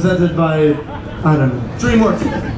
presented by, I don't know, DreamWorks.